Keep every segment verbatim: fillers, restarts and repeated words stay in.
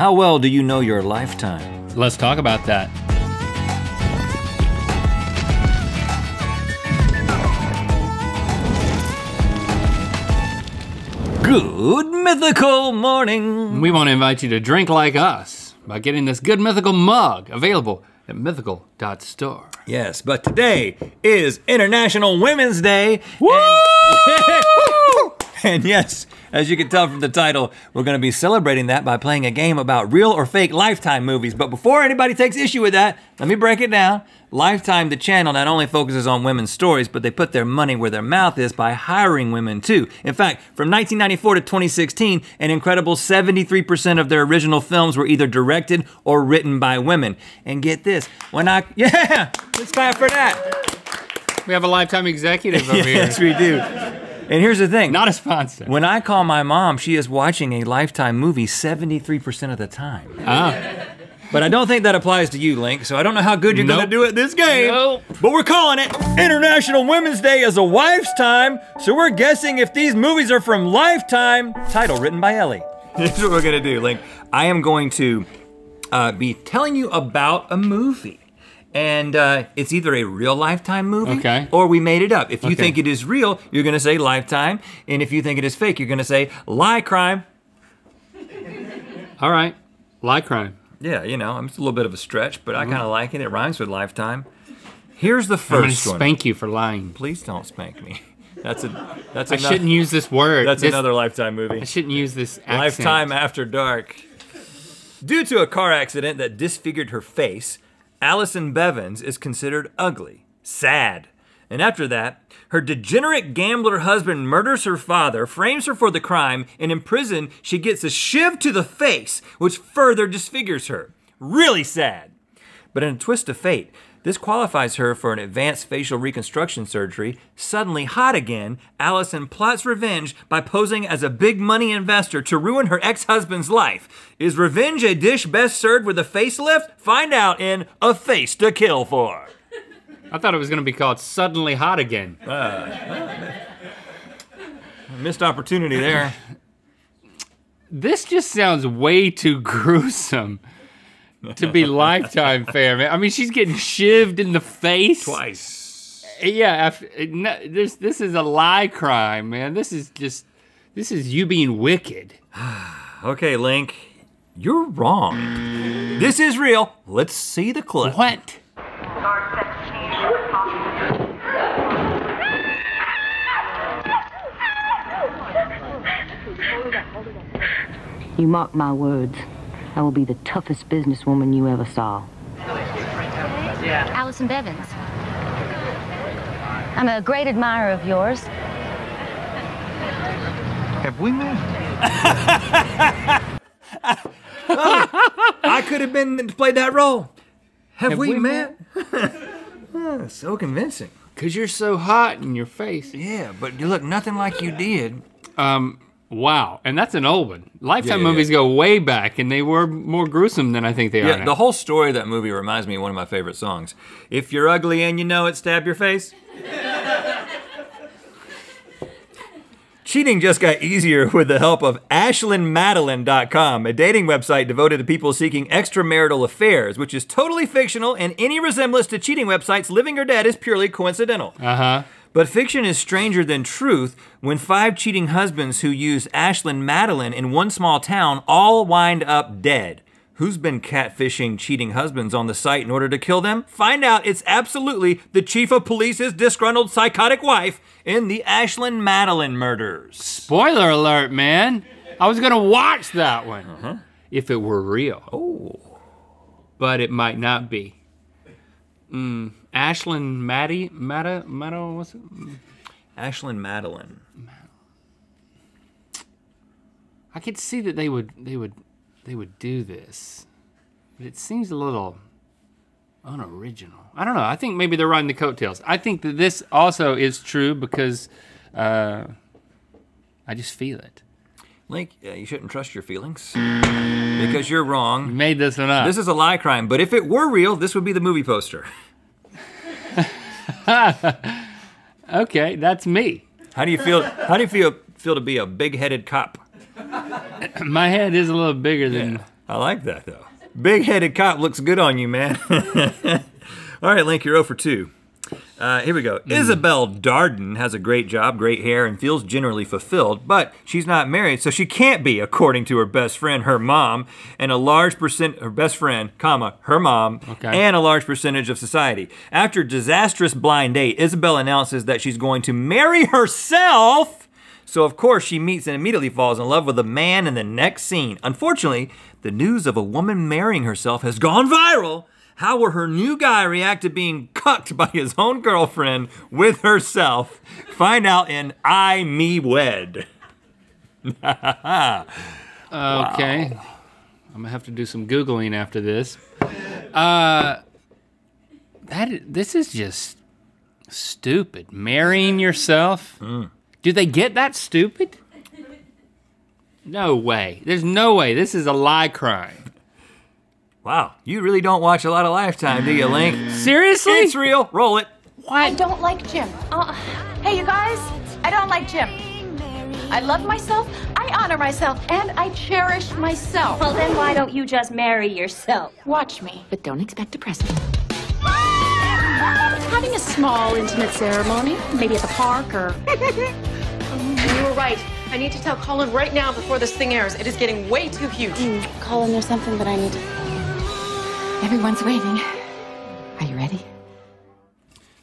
How well do you know your lifetime? Let's talk about that. Good Mythical Morning. We want to invite you to drink like us by getting this Good Mythical mug available at mythical dot store. Yes, but today is International Women's Day. Woo! And And yes, as you can tell from the title, we're gonna be celebrating that by playing a game about real or fake Lifetime movies. But before anybody takes issue with that, let me break it down. Lifetime, the channel, not only focuses on women's stories, but they put their money where their mouth is by hiring women too. In fact, from nineteen ninety-four to twenty sixteen, an incredible seventy-three percent of their original films were either directed or written by women. And get this, when I, yeah, let's clap for that. We have a Lifetime executive over here. Yes, we do. And here's the thing. Not a sponsor. When I call my mom, she is watching a Lifetime movie seventy-three percent of the time. Ah. But I don't think that applies to you, Link, so I don't know how good you're nope. gonna do at this game. Nope. But we're calling it International Women's Day is a wife's time, so we're guessing if these movies are from Lifetime. Title written by Ellie. This is what we're gonna do, Link. I am going to uh, be telling you about a movie. And uh, it's either a real Lifetime movie okay. or we made it up. If you okay. think it is real, you're gonna say Lifetime. And if you think it is fake, you're gonna say lie crime. All right, lie crime. Yeah, you know, it's a little bit of a stretch, but mm. I kinda like it. It rhymes with Lifetime. Here's the first I'm gonna one. Spank you for lying. Please don't spank me. That's a, that's I enough. shouldn't use this word. That's this, another Lifetime movie. I shouldn't use this accent. Lifetime After Dark. Due to a car accident that disfigured her face, Allison Bevins is considered ugly, sad. And after that, her degenerate gambler husband murders her father, frames her for the crime, and in prison, she gets a shiv to the face, which further disfigures her. Really sad. But in a twist of fate, this qualifies her for an advanced facial reconstruction surgery. Suddenly hot again, Allison plots revenge by posing as a big money investor to ruin her ex-husband's life. Is revenge a dish best served with a facelift? Find out in A Face to Kill For. I thought it was gonna be called Suddenly Hot Again. Uh, missed opportunity there. This just sounds way too gruesome to be Lifetime fair, man. I mean, she's getting shivved in the face. Twice. Yeah, after, no, this this is a lie crime, man. This is just, this is you being wicked. Okay, Link, you're wrong. This is real. Let's see the clip. What? You mark my words. I will be the toughest businesswoman you ever saw. Yeah. Allison Bevins. I'm a great admirer of yours. Have we met? I could have been played that role. Have, have we, we met? met? Oh, so convincing. Cause you're so hot in your face. Yeah, but you look nothing like you did. Um. Wow, and that's an old one. Lifetime yeah, yeah, movies yeah. go way back, and they were more gruesome than I think they yeah, are now. The whole story of that movie reminds me of one of my favorite songs. If you're ugly and you know it, stab your face. Cheating just got easier with the help of Ashlyn Madeline dot com, a dating website devoted to people seeking extramarital affairs, which is totally fictional, and any resemblance to cheating websites, living or dead, is purely coincidental. Uh-huh. But fiction is stranger than truth when five cheating husbands who use Ashlyn Madeline in one small town all wind up dead. Who's been catfishing cheating husbands on the site in order to kill them? Find out it's absolutely the chief of police's disgruntled psychotic wife in The Ashlyn Madeline Murders. Spoiler alert, man. I was gonna watch that one. Uh-huh. If it were real. Oh. But it might not be. Mm. Ashlyn Maddie, Matta, Matta, what's it? Ashlyn Madeline. I could see that they would, they would, they would do this, but it seems a little unoriginal. I don't know. I think maybe they're riding the coattails. I think that this also is true because uh, I just feel it. Link, uh, you shouldn't trust your feelings because you're wrong. You made this one up. This is a lie crime, but if it were real, this would be the movie poster. Okay, that's me. How do you feel? How do you feel feel to be a big-headed cop? My head is a little bigger than. Yeah. I like that though. Big-headed cop looks good on you, man. All right, Link, you're oh for two. Uh, here we go. Mm. Isabel Darden has a great job, great hair, and feels generally fulfilled, but she's not married, so she can't be, according to her best friend, her mom, and a large percent, her best friend, comma, her mom, okay. and a large percentage of society. After a disastrous blind date, Isabel announces that she's going to marry herself, so of course she meets and immediately falls in love with a man in the next scene. Unfortunately, the news of a woman marrying herself has gone viral. How will her new guy react to being cucked by his own girlfriend with herself? Find out in I, Me, Wed. Wow. Okay. I'm gonna have to do some Googling after this. Uh, that, this is just stupid. Marrying yourself? Mm. Do they get that stupid? No way. There's no way. This is a lie crime. Wow, you really don't watch a lot of Lifetime, do you, Link? Seriously? It's real, roll it. What? I don't like Jim. Uh, hey, you guys, I don't like Jim. I love myself, I honor myself, and I cherish myself. Well, then why don't you just marry yourself? Watch me. But don't expect a present. Having a small, intimate ceremony, maybe at the park or... Oh, you were right. I need to tell Colin right now before this thing airs. It is getting way too huge. Mm, Colin, there's something that I need to... Everyone's waiting. Are you ready?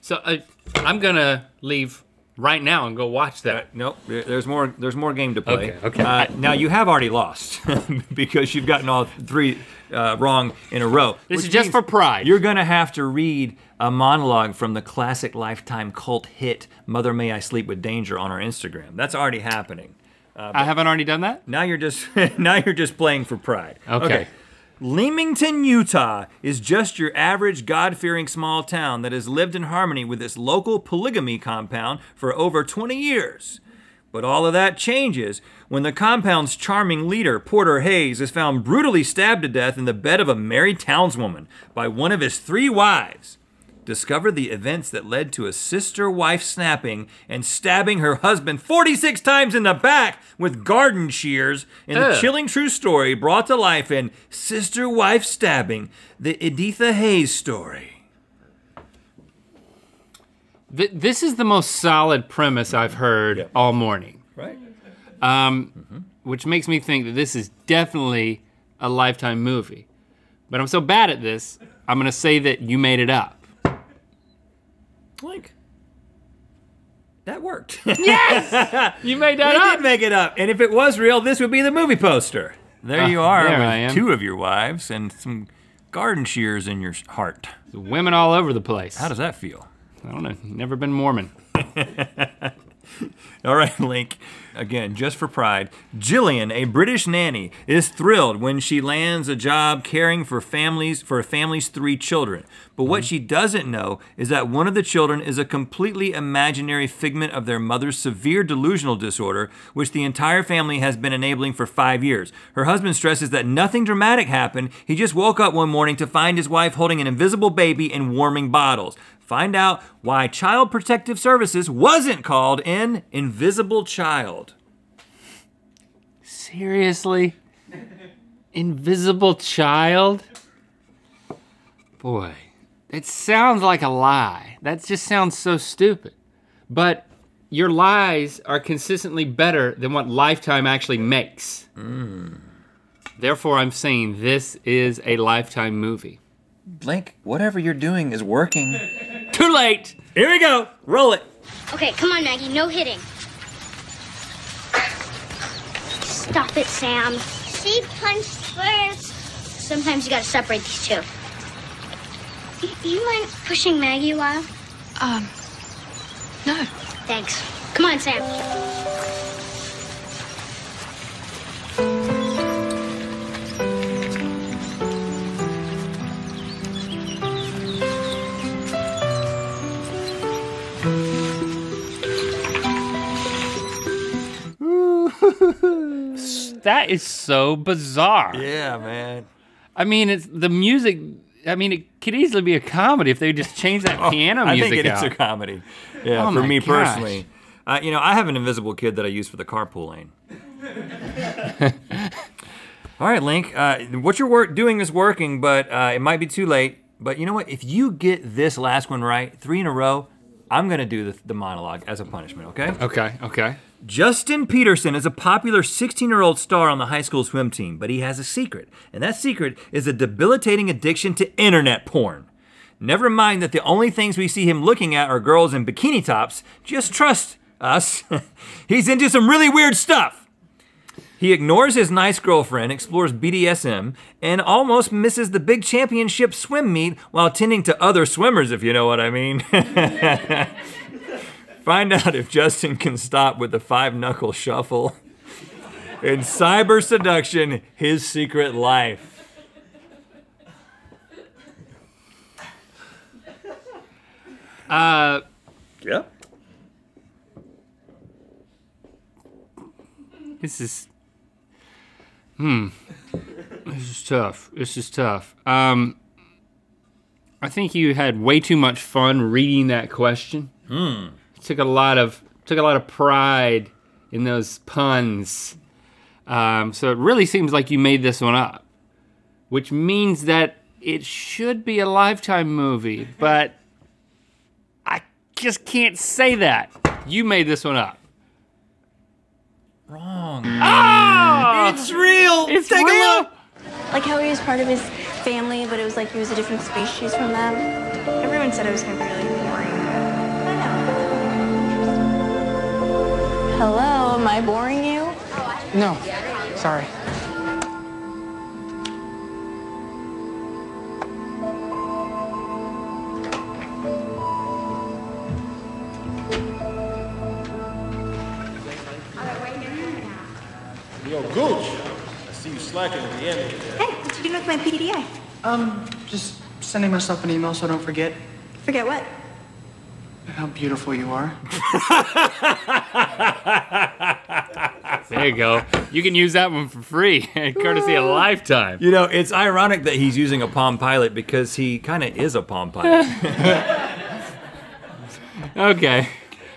So uh, I'm gonna leave right now and go watch that. Uh, nope, there's more. There's more game to play. Okay. Okay. Uh, now you have already lost because you've gotten all three uh, wrong in a row. This is just for pride. You're gonna have to read a monologue from the classic Lifetime cult hit "Mother May I Sleep with Danger" on our Instagram. That's already happening. Uh, I haven't already done that. Now you're just now you're just playing for pride. Okay. Okay. Leamington, Utah is just your average God-fearing small town that has lived in harmony with its local polygamy compound for over twenty years. But all of that changes when the compound's charming leader, Porter Hayes, is found brutally stabbed to death in the bed of a married townswoman by one of his three wives. Discover the events that led to a sister wife snapping and stabbing her husband forty-six times in the back with garden shears in Ugh. the chilling true story brought to life in Sister Wife Stabbing, the Editha Hayes story. Th this is the most solid premise I've heard yep. all morning. Right. Um, mm-hmm. Which makes me think that this is definitely a Lifetime movie. But I'm so bad at this, I'm gonna say that you made it up. Link, that worked. Yes! You made that we up. We did make it up. And if it was real, this would be the movie poster. There uh, you are there with I am. two of your wives and some garden shears in your heart. The women all over the place. How does that feel? I don't know, never been Mormon. All right, Link, again, just for pride. Jillian, a British nanny, is thrilled when she lands a job caring for families, for a family's three children. But what mm-hmm. she doesn't know is that one of the children is a completely imaginary figment of their mother's severe delusional disorder, which the entire family has been enabling for five years. Her husband stresses that nothing dramatic happened. He just woke up one morning to find his wife holding an invisible baby and warming bottles. Find out why Child Protective Services wasn't called in Invisible Child. Seriously? Invisible Child? Boy, it sounds like a lie. That just sounds so stupid. But your lies are consistently better than what Lifetime actually makes. Mm. Therefore, I'm saying this is a Lifetime movie. Link, whatever you're doing is working. Too late. Here we go. Roll it. Okay, come on, Maggie. No hitting. Stop it, Sam. She punched first. Sometimes you gotta separate these two. Y you mind pushing Maggie a while? Um, no. Thanks. Come on, Sam. That is so bizarre. Yeah, man. I mean, it's the music, I mean, it could easily be a comedy if they just changed that oh, piano music I think it out. Is a comedy. Yeah, oh for me gosh. personally. Uh, you know, I have an invisible kid that I use for the carpool lane. All right, Link, uh, what you're work doing is working, but uh, it might be too late. But you know what, if you get this last one right, three in a row, I'm gonna do the, the monologue as a punishment, okay? Okay, okay. Justin Peterson is a popular sixteen-year-old star on the high school swim team, but he has a secret, and that secret is a debilitating addiction to internet porn. Never mind that the only things we see him looking at are girls in bikini tops, just trust us, he's into some really weird stuff. He ignores his nice girlfriend, explores B D S M, and almost misses the big championship swim meet while tending to other swimmers, if you know what I mean. Find out if Justin can stop with the five-knuckle shuffle in Cyber Seduction, His Secret Life. Uh, yeah. This is... Hmm, this is tough, this is tough. Um, I think you had way too much fun reading that question. Hmm. Took a lot of, took a lot of pride in those puns. Um, so it really seems like you made this one up, which means that it should be a Lifetime movie, but I just can't say that. You made this one up. Wrong. Ah! It's real! It's Take real. a look! Like how he was part of his family, but it was like he was a different species from them. Everyone said it was gonna be really boring. I know. Hello, am I boring you? No, sorry. Yo, Gooch, I see you slacking at the end. Hey, what you doing with my P D A? Um, just sending myself an email so I don't forget. Forget what? How beautiful you are. There you go. You can use that one for free, courtesy of Lifetime. You know, it's ironic that he's using a Palm Pilot because he kind of is a Palm Pilot. Okay.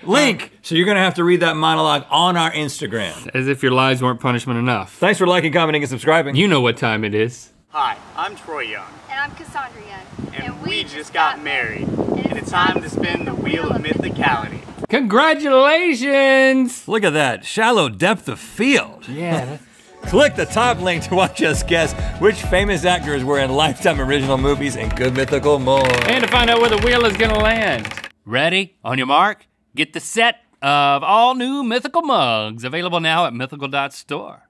Link, so you're gonna have to read that monologue on our Instagram. As if your lies weren't punishment enough. Thanks for liking, commenting, and subscribing. You know what time it is. Hi, I'm Troy Young. And I'm Cassandra Young. And, and we, we just, just got, got married. And it's, it's time to spin the Wheel of Mythicality. Congratulations! Look at that, shallow depth of field. Yeah. That's... Click the top link to watch us guess which famous actors were in Lifetime original movies and Good Mythical Morning. And to find out where the wheel is gonna land. Ready, on your mark? Get the set of all new Mythical mugs available now at mythical dot store.